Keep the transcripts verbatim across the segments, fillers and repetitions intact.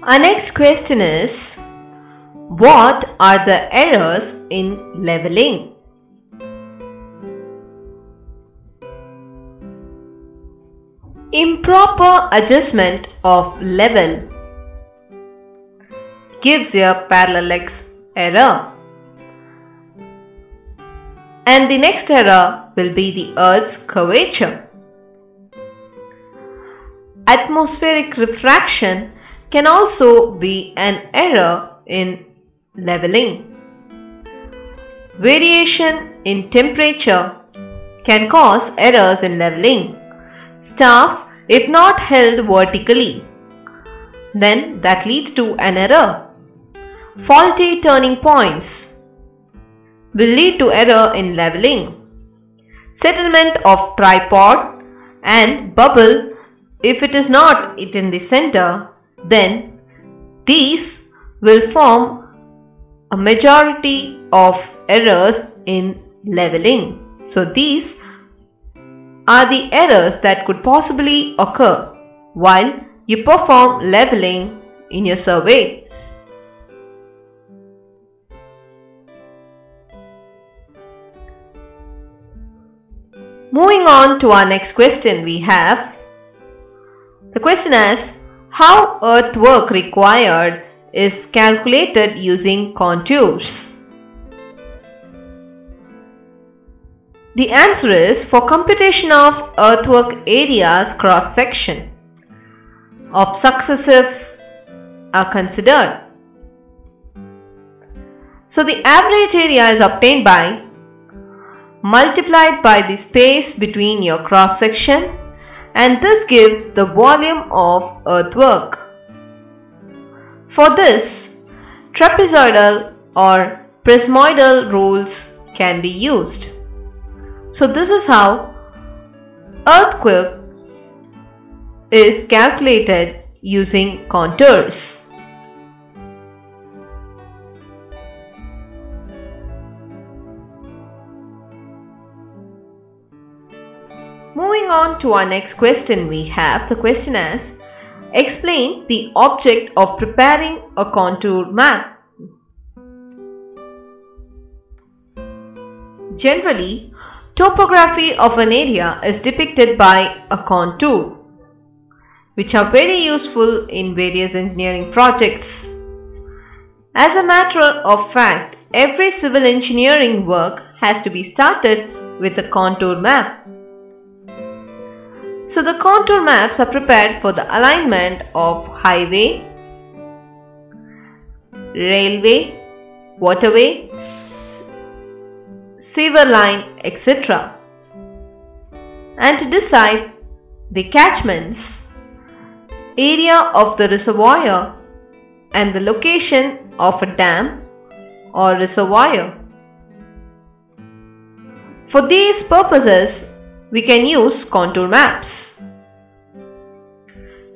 Our next question is, what are the errors in leveling? Improper adjustment of level gives a parallax error. And the next error will be the Earth's curvature. Atmospheric refraction can also be an error in leveling. Variation in temperature can cause errors in leveling. Staff, if not held vertically, then that leads to an error. Faulty turning points will lead to error in leveling. Settlement of tripod and bubble, if it is not in the center, then these will form a majority of errors in leveling. So these are the errors that could possibly occur while you perform leveling in your survey. Moving on to our next question, we have the question as, how earthwork required is calculated using contours? The answer is, for computation of earthwork areas cross section of successive are considered. So the average area is obtained by multiplied by the space between your cross section, and this gives the volume of earthwork. For this, trapezoidal or prismoidal rules can be used. So this is how earthwork is calculated using contours. Moving on to our next question, we have the question as, explain the object of preparing a contour map. Generally, topography of an area is depicted by a contour, which are very useful in various engineering projects. As a matter of fact, every civil engineering work has to be started with a contour map. So the contour maps are prepared for the alignment of highway, railway, waterway, sewer line, et cetera, and to decide the catchments, area of the reservoir, and the location of a dam or reservoir. For these purposes, we can use contour maps.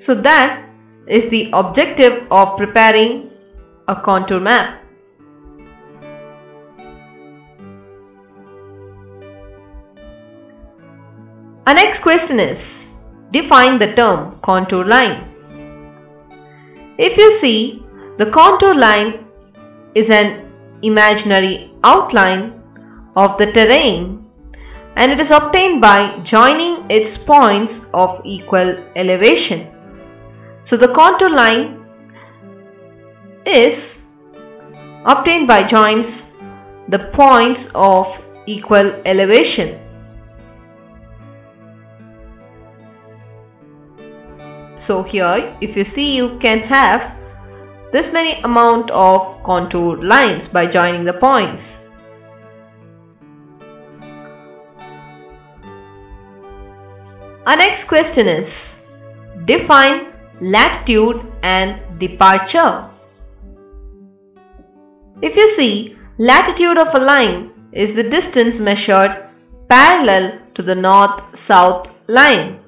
So that is the objective of preparing a contour map. Our next question is, define the term contour line. If you see, the contour line is an imaginary outline of the terrain, and it is obtained by joining its points of equal elevation. So the contour line is obtained by joins the points of equal elevation. So here, if you see, you can have this many amount of contour lines by joining the points. Our next question is, define latitude and departure. If you see, latitude of a line is the distance measured parallel to the north-south line.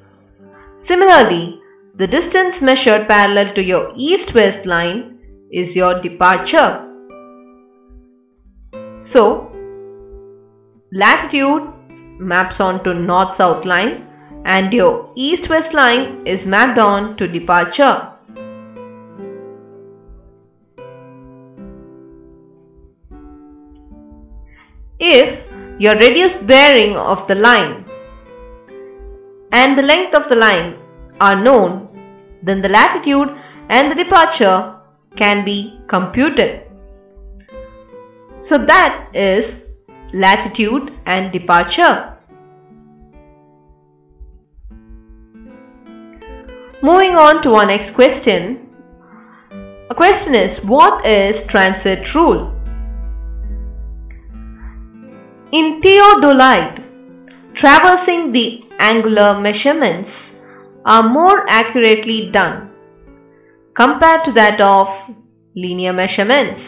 Similarly, the distance measured parallel to your east-west line is your departure. So, latitude maps onto north-south line, and your east-west line is mapped on to departure. if your radius bearing of the line and the length of the line are known, then the latitude and the departure can be computed. So that is latitude and departure. Moving on to our next question. A question is, what is transit rule? In theodolite, traversing the angular measurements are more accurately done compared to that of linear measurements.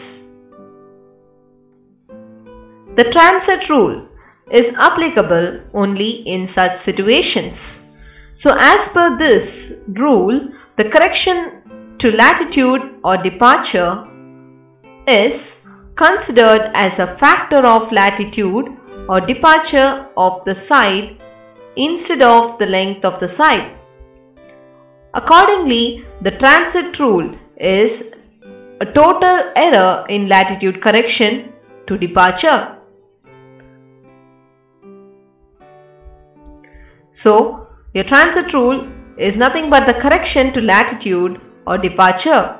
The transit rule is applicable only in such situations. So as per this rule, the correction to latitude or departure is considered as a factor of latitude or departure of the side instead of the length of the side. Accordingly, the transit rule is a total error in latitude correction to departure. So, your transit rule is nothing but the correction to latitude or departure.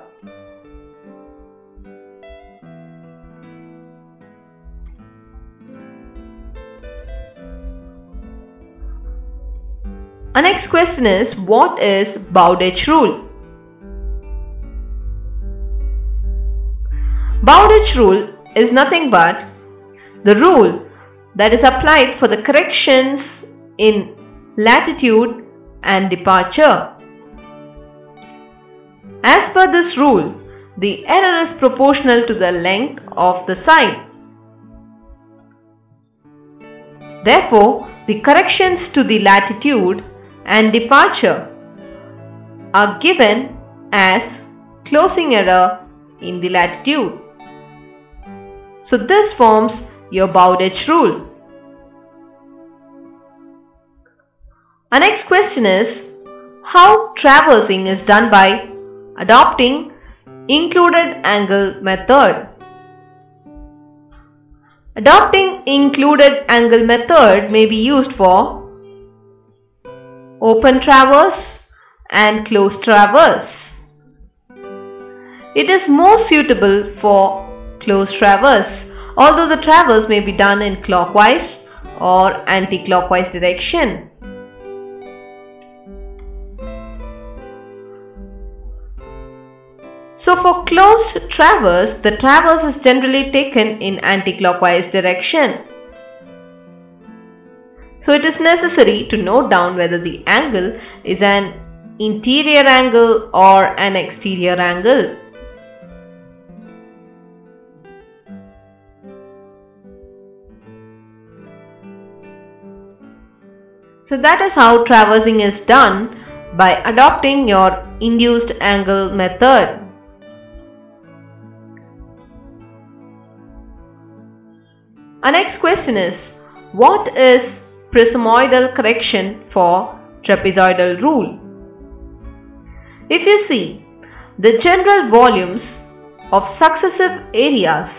Our next question is, what is Bowditch rule? Bowditch rule is nothing but the rule that is applied for the corrections in latitude and departure. As per this rule, the error is proportional to the length of the side. Therefore, the corrections to the latitude and departure are given as closing error in the latitude. So this forms your Bowditch rule. Our next question is, how traversing is done by adopting included angle method. Adopting included angle method may be used for open traverse and closed traverse. It is more suitable for closed traverse, although the traverse may be done in clockwise or anti-clockwise direction. So for closed traverse, the traverse is generally taken in anti-clockwise direction. So it is necessary to note down whether the angle is an interior angle or an exterior angle. So that is how traversing is done by adopting your induced angle method. Our next question is, what is prismoidal correction for trapezoidal rule? If you see, the general volumes of successive areas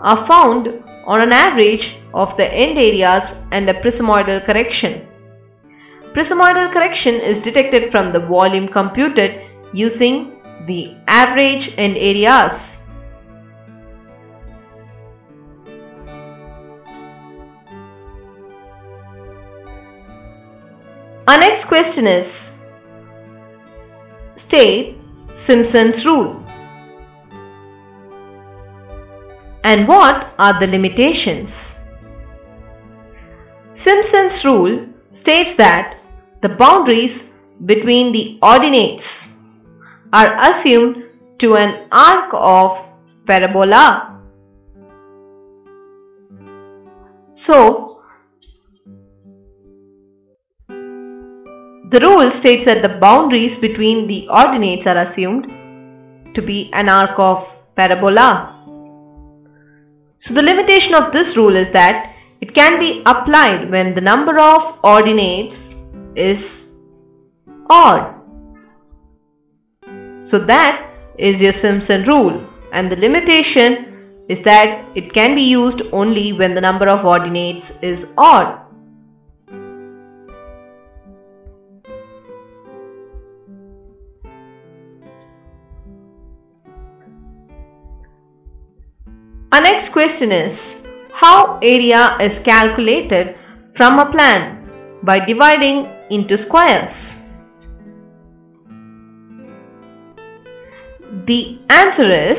are found on an average of the end areas and a prismoidal correction. Prismoidal correction is detected from the volume computed using the average end areas. Our next question is, state Simpson's rule and what are the limitations? Simpson's rule states that the boundaries between the ordinates are assumed to an arc of parabola. So, the rule states that the boundaries between the ordinates are assumed to be an arc of parabola. So the limitation of this rule is that it can be applied when the number of ordinates is odd. So that is your Simpson rule, and the limitation is that it can be used only when the number of ordinates is odd. Our next question is, how area is calculated from a plan? By dividing into squares. The answer is,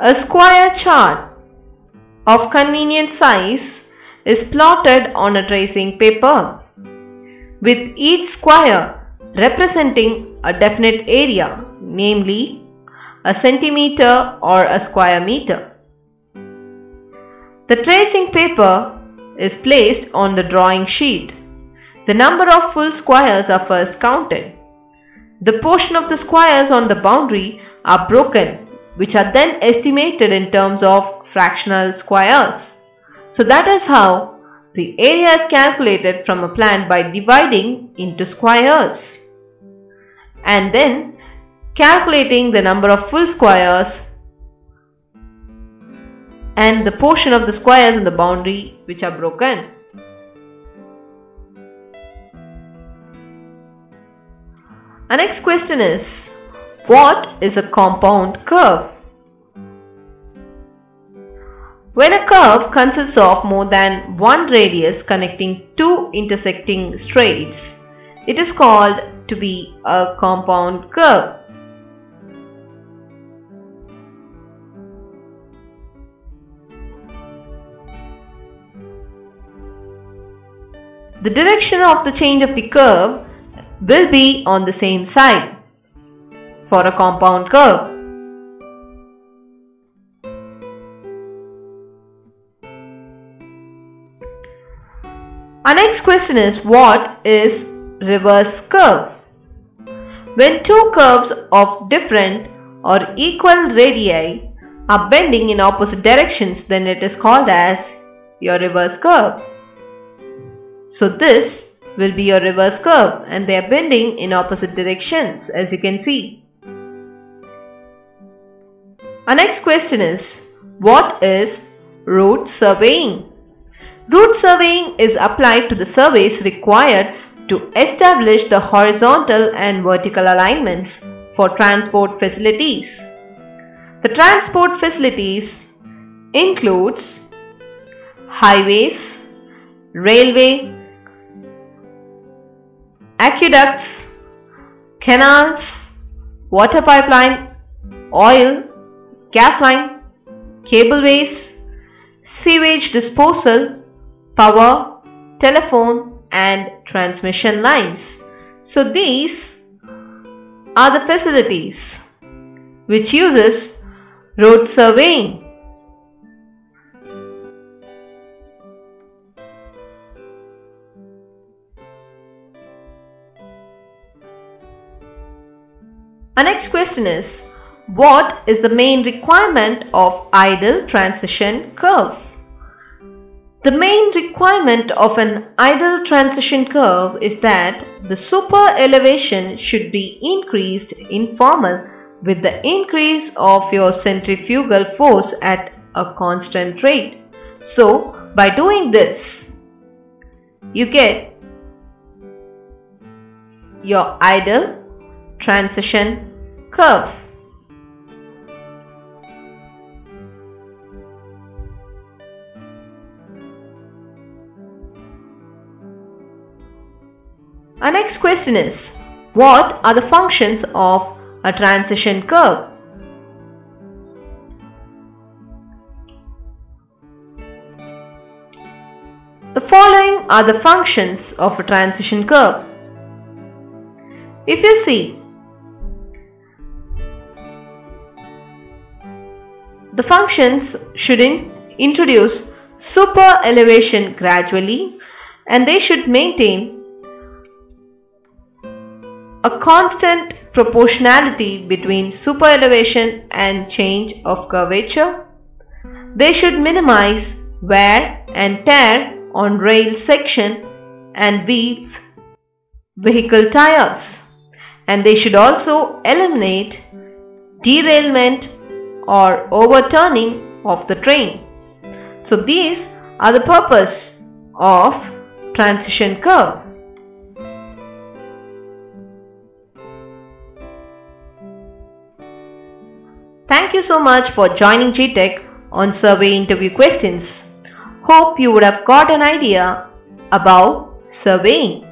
a square chart of convenient size is plotted on a tracing paper, with each square representing a definite area, namely a centimeter or a square meter. The tracing paper is placed on the drawing sheet. The number of full squares are first counted. The portion of the squares on the boundary are broken, which are then estimated in terms of fractional squares. So that is how the area is calculated from a plan, by dividing into squares and then calculating the number of full squares and the portion of the squares in the boundary which are broken. Our next question is, what is a compound curve? When a curve consists of more than one radius connecting two intersecting straits, it is called to be a compound curve. The direction of the change of the curve will be on the same side for a compound curve. Our next question is, what is reverse curve? When two curves of different or equal radii are bending in opposite directions, then it is called as your reverse curve. So this will be your reverse curve, and they are bending in opposite directions, as you can see. Our next question is, what is route surveying? Route surveying is applied to the surveys required to establish the horizontal and vertical alignments for transport facilities. The transport facilities includes highways, railway, aqueducts, canals, water pipeline, oil, gas line, cableways, sewage disposal, power, telephone and transmission lines. So these are the facilities which uses road surveying. Our next question is, what is the main requirement of ideal transition curve? The main requirement of an ideal transition curve is that the super elevation should be increased in formal with the increase of your centrifugal force at a constant rate. So by doing this, you get your ideal transition curve. Our next question is, what are the functions of a transition curve? The following are the functions of a transition curve. If you see, the functions should in introduce super elevation gradually, and they should maintain a constant proportionality between super elevation and change of curvature. They should minimize wear and tear on rail section and wheels, vehicle tires, and they should also eliminate derailment or overturning of the train. So these are the purpose of transition curve. Thank you so much for joining G TECH on survey interview questions. Hope you would have got an idea about surveying.